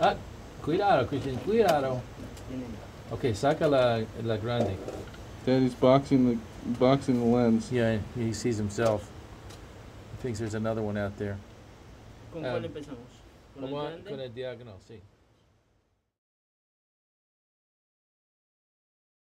Ah, cuidado, Christian, cuidado. Okay, saca la grande. Daddy's boxing the lens. Yeah, he sees himself. He thinks there's another one out there. ¿Con cuál empezamos? Con el diagonal, sí.